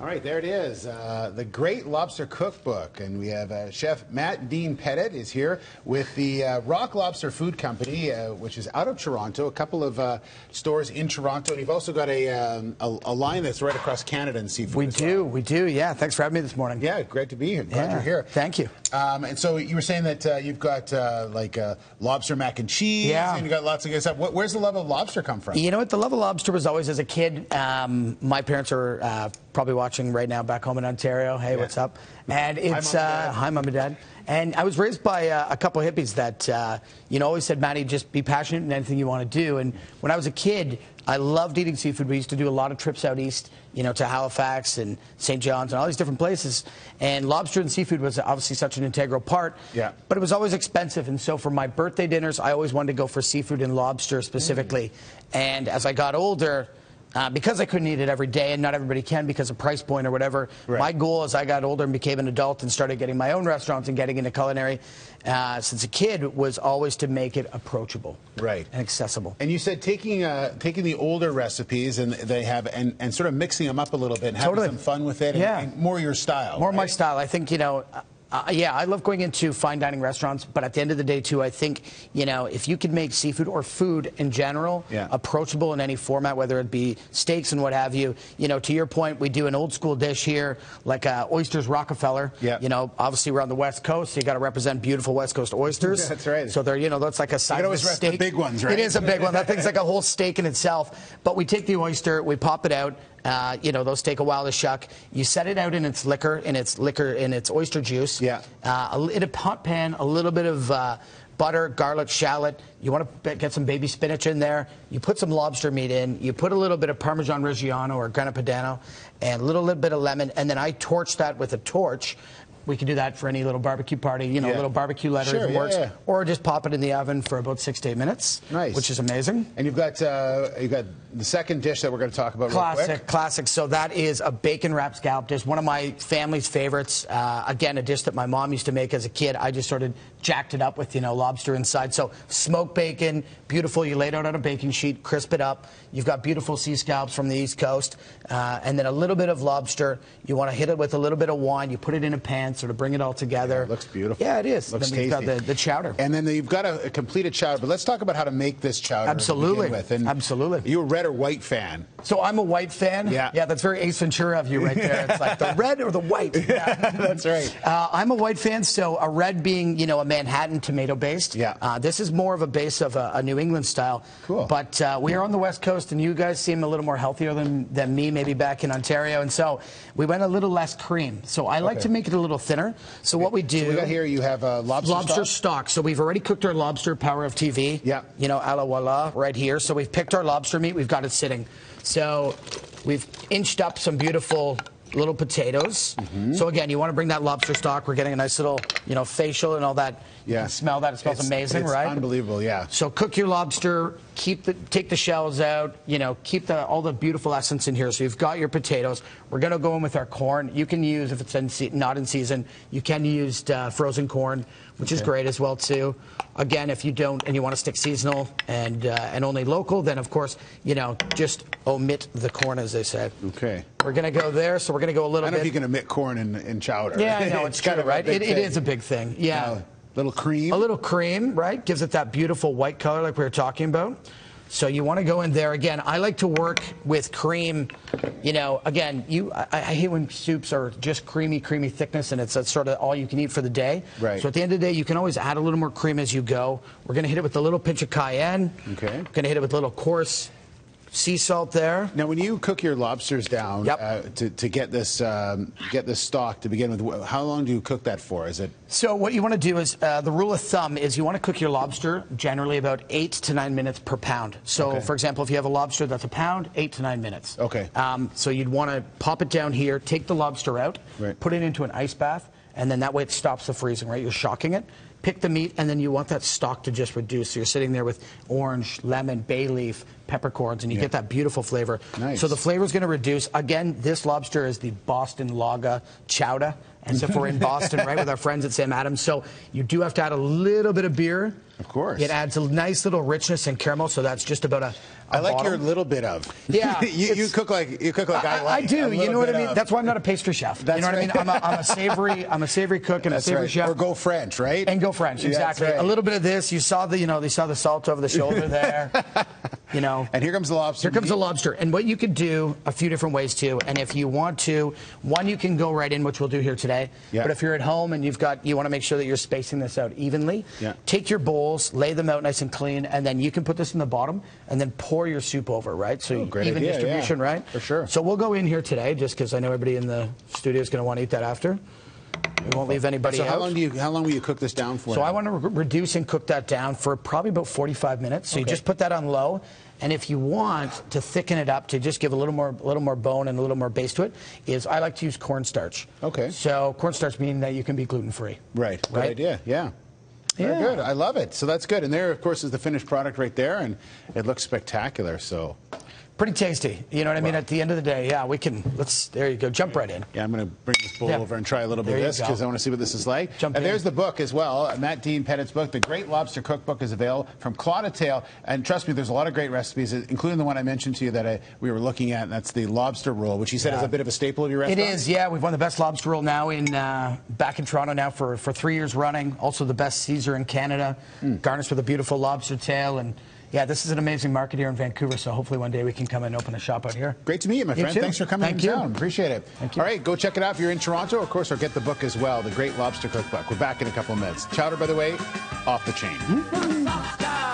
All right, there it is, The Great Lobster Cookbook. And we have Chef Matt Dean Pettit is here with the Rock Lobster Food Company, which is out of Toronto, a couple of stores in Toronto. And you've also got a line that's right across Canada in seafood. We do, yeah. Thanks for having me this morning. Yeah, great to be here. Glad you're here. Thank you. And so you were saying that you've got lobster mac and cheese, and you've got lots of good stuff. Where's the love of lobster come from? You know what, the love of lobster was always as a kid. My parents are probably watching right now back home in Ontario. Hey, what's up? And it's hi, Mom and Dad. And I was raised by a couple of hippies that always said, Matty, just be passionate in anything you want to do. And when I was a kid, I loved eating seafood. We used to do a lot of trips out east, to Halifax and St. John's and all these different places. And lobster and seafood was obviously such an integral part. Yeah. But it was always expensive. And so for my birthday dinners, I always wanted to go for seafood and lobster specifically. And as I got older, because I couldn't eat it every day, and not everybody can because of price point or whatever, my goal as I got older and became an adult and started getting my own restaurants and getting into culinary since a kid was always to make it approachable and accessible. And you said taking taking the older recipes and they have and sort of mixing them up a little bit and having some fun with it and more your style. More my style. I think, yeah, I love going into fine dining restaurants, but at the end of the day, too, I think, if you can make seafood or food in general approachable in any format, whether it be steaks and what have you, to your point, we do an old school dish here, like Oyster's Rockefeller. Obviously we're on the West Coast, so you got to represent beautiful West Coast oysters. That's right. So they're, that's like a side of a steak. You can always rep the big ones, right? It is a big one. That thing's like a whole steak in itself. But we take the oyster, we pop it out. Those take a while to shuck. You set it out in its liquor, in its oyster juice. Yeah. In a hot pan, a little bit of butter, garlic, shallot. You want to get some baby spinach in there. You put some lobster meat in. You put a little bit of Parmesan Reggiano or Grana Padano, and a little bit of lemon. And then I torch that with a torch. We can do that for any little barbecue party, a little barbecue lettering works, or just pop it in the oven for about 6 to 8 minutes. Nice, which is amazing. And you've got the second dish that we're going to talk about. Classic. So that is a bacon wrap scallop dish, one of my family's favorites. Again, a dish that my mom used to make as a kid. I just sort of jacked it up with lobster inside. So smoked bacon, beautiful. You lay it out on a baking sheet, crisp it up. You've got beautiful sea scallops from the East Coast, and then a little bit of lobster. You want to hit it with a little bit of wine. You put it in a pan. Sort of bring it all together. Yeah, it looks beautiful. Yeah, it is. Looks tasty. Then you've got the chowder. And then you've got a completed chowder. But let's talk about how to make this chowder. Absolutely. Absolutely. You're a red or white fan. So I'm a white fan? Yeah. Yeah, that's very Ace Ventura of you right there. It's like the red or the white. Yeah. That's right. I'm a white fan, so a red being, a Manhattan tomato based. Yeah. This is more of a base of a New England style. Cool. But we are on the West Coast, and you guys seem a little more healthier than me, maybe back in Ontario. And so we went a little less cream. So I like to make it a little thinner. So what we do... So we got here, you have lobster stock. So we've already cooked our lobster, power of TV. Yeah. A la voila right here. So we've picked our lobster meat. We've got it sitting. So we've inched up some beautiful little potatoes. So again, you want to bring that lobster stock. We're getting a nice little, facial and all that. Yeah. You can smell that. It smells amazing, right? It's unbelievable, yeah. So cook your lobster. Take the shells out. Keep all the beautiful essence in here. So you've got your potatoes. We're going to go in with our corn. You can use, if it's not in season, you can use frozen corn, which is great as well, too. Again, if you don't and you want to stick seasonal and only local, then, of course, just omit the corn, as they say. Okay. We're going to go there, so we're going to go a little bit. I don't know if you can omit corn in chowder. Yeah, I know. It's kind of right. It is a big thing. Yeah. Little cream. A little cream, right? Gives it that beautiful white color like we were talking about. So you want to go in there. Again, I like to work with cream. I hate when soups are just creamy thickness, and it's sort of all you can eat for the day. Right. So at the end of the day, you can always add a little more cream as you go. We're going to hit it with a little pinch of cayenne. Okay. We're going to hit it with a little coarse sea salt there. Now, when you cook your lobsters down to get this stock to begin with, how long do you cook that for? Is it? So what you want to do is the rule of thumb is you want to cook your lobster generally about 8 to 9 minutes per pound. So, for example, if you have a lobster that's a pound, 8 to 9 minutes. Okay. So you'd want to pop it down here, take the lobster out, put it into an ice bath, and then that way it stops the freezing. Right? You're shocking it. Pick the meat, and then you want that stock to just reduce. So you're sitting there with orange, lemon, bay leaf, peppercorns, and you get that beautiful flavor. Nice. So the flavor is going to reduce. Again, this lobster is the Boston Lobstah Chowdah, as if we're in Boston, right, with our friends at Sam Adams. So you do have to add a little bit of beer. Of course. It adds a nice little richness and caramel, so that's just about a I like bottom. Your little bit of. Yeah. you cook like I do. You know what I mean? Of. That's why I'm not a pastry chef. That's you know right. what I mean? I'm a savory cook and that's a savory right. chef. Or go French, right? And go French, yeah, exactly. Right. A little bit of this. You saw the, you know, they saw the salt over the shoulder there. You know. And here comes the lobster. Here comes the lobster. And what you could do a few different ways too. And if you want to, one you can go right in, which we'll do here today. Yeah. But if you're at home and you've got, you want to make sure that you're spacing this out evenly. Yeah. Take your bowls, lay them out nice and clean, and then you can put this in the bottom and then pour your soup over, right? So even distribution, yeah. right? For sure. So we'll go in here today, just because I know everybody in the studio is going to want to eat that after. We won't leave anybody out. So how long will you cook this down for? So I want to reduce and cook that down for probably about 45 minutes. So okay. you just put that on low, and if you want to thicken it up to just give a little more bone and a little more base to it, is I like to use cornstarch. Okay. So cornstarch meaning that you can be gluten-free. Right. Good idea. Yeah. Yeah. Very good. I love it. So that's good. And there, of course, is the finished product right there, and it looks spectacular. So. Pretty tasty, you know what I mean? At the end of the day, yeah, we can, let's, there you go, jump right in. Yeah, I'm going to bring this bowl over and try a little bit of this because I want to see what this is like. Jump in. There's the book as well, Matt Dean Pettit's book, The Great Lobster Cookbook is available from claw to tail. And trust me, there's a lot of great recipes, including the one I mentioned to you that we were looking at, and that's the lobster roll, which he said is a bit of a staple of your restaurant. It is, yeah. We've won the best lobster roll now in, back in Toronto now for 3 years running. Also the best Caesar in Canada, garnished with a beautiful lobster tail and... Yeah, this is an amazing market here in Vancouver, so hopefully one day we can come and open a shop out here. Great to meet you, my friend. Too. Thanks for coming down. Appreciate it. Thank you. All right, go check it out if you're in Toronto. Of course, or get the book as well, The Great Lobster Cookbook. We're back in a couple of minutes. Chowder, by the way, off the chain.